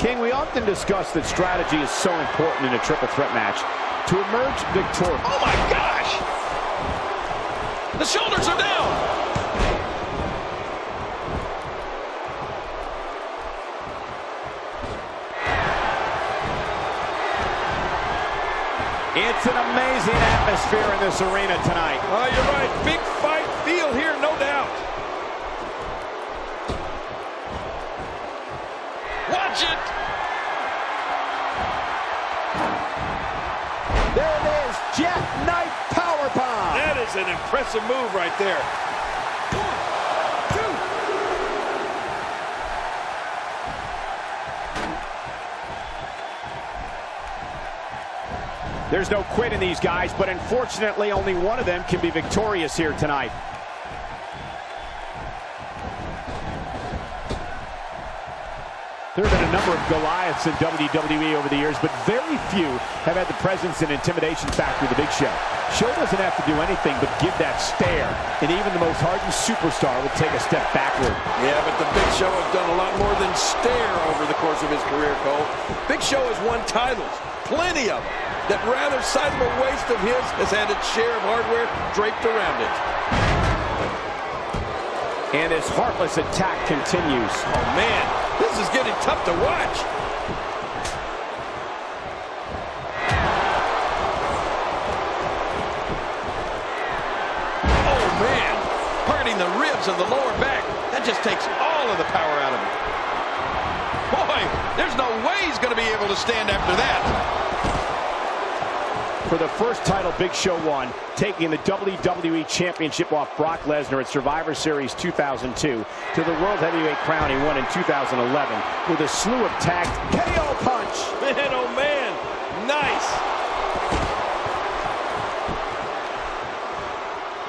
King, we often discuss that strategy is so important in a triple threat match to emerge victorious. Oh my gosh! The shoulders are down! It's an amazing atmosphere in this arena tonight. Oh, you're right. Big fight feel here, no doubt. Watch it! There it is, Jackknife Powerbomb. That is an impressive move right there. 1, 2. There's no quit in these guys, but unfortunately only one of them can be victorious here tonight. There have been a number of Goliaths in WWE over the years, but very few have had the presence and intimidation factor of the Big Show. Show doesn't have to do anything but give that stare, and even the most hardened superstar would take a step backward. Yeah, but the Big Show has done a lot more than stare over the course of his career, Cole. Big Show has won titles, plenty of them. That rather sizable waist of his has had its share of hardware draped around it. And his heartless attack continues. Oh, man, this is getting tough to watch. Oh, man, hurting the ribs of the lower back. That just takes all of the power out of him. Boy, there's no way he's going to be able to stand after that. For the first title Big Show won, taking the WWE Championship off Brock Lesnar at Survivor Series 2002 to the World Heavyweight crown he won in 2011 with a slew of tagged KO punch. Man, oh man, nice.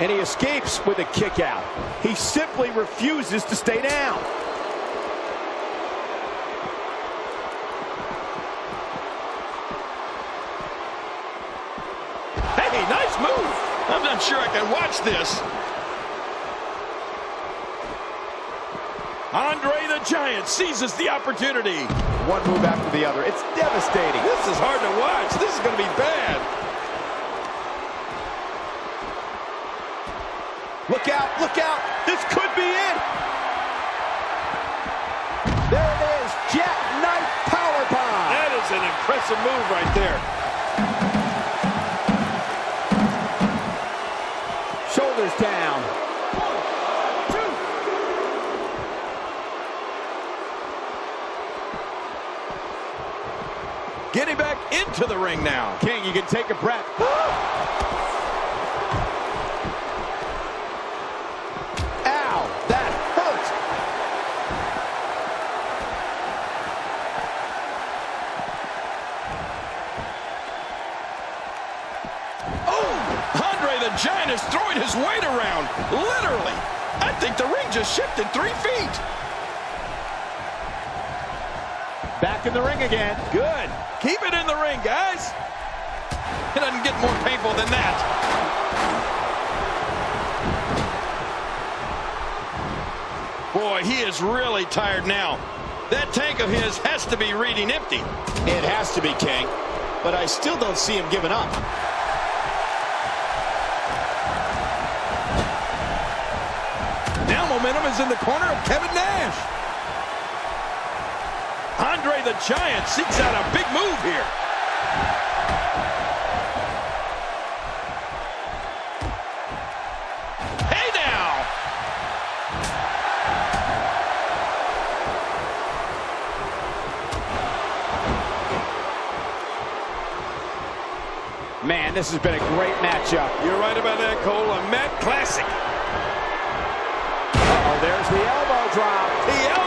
And he escapes with a kick out. He simply refuses to stay down. Nice move. I'm not sure I can watch this. Andre the Giant seizes the opportunity. One move after the other. It's devastating. This is hard to watch. This is going to be bad. Look out, look out. This could be it. There it is. Jackknife Powerbomb. That is an impressive move right there. Shoulders down. 1, 2. Getting back into the ring now. King, you can take a breath. Ow, that hurt. Oh, Andre the Giant is throwing his weight around, literally. I think the ring just shifted 3 feet. Back in the ring again. Good. Keep it in the ring, guys. It doesn't get more painful than that. Boy, he is really tired now. That tank of his has to be reading empty. It has to be, King, but I still don't see him giving up. Momentum is in the corner of Kevin Nash. Andre the Giant seeks out a big move here. Hey now! Man, this has been a great matchup. You're right about that, Cole. A Matt Classic. There's the elbow drop.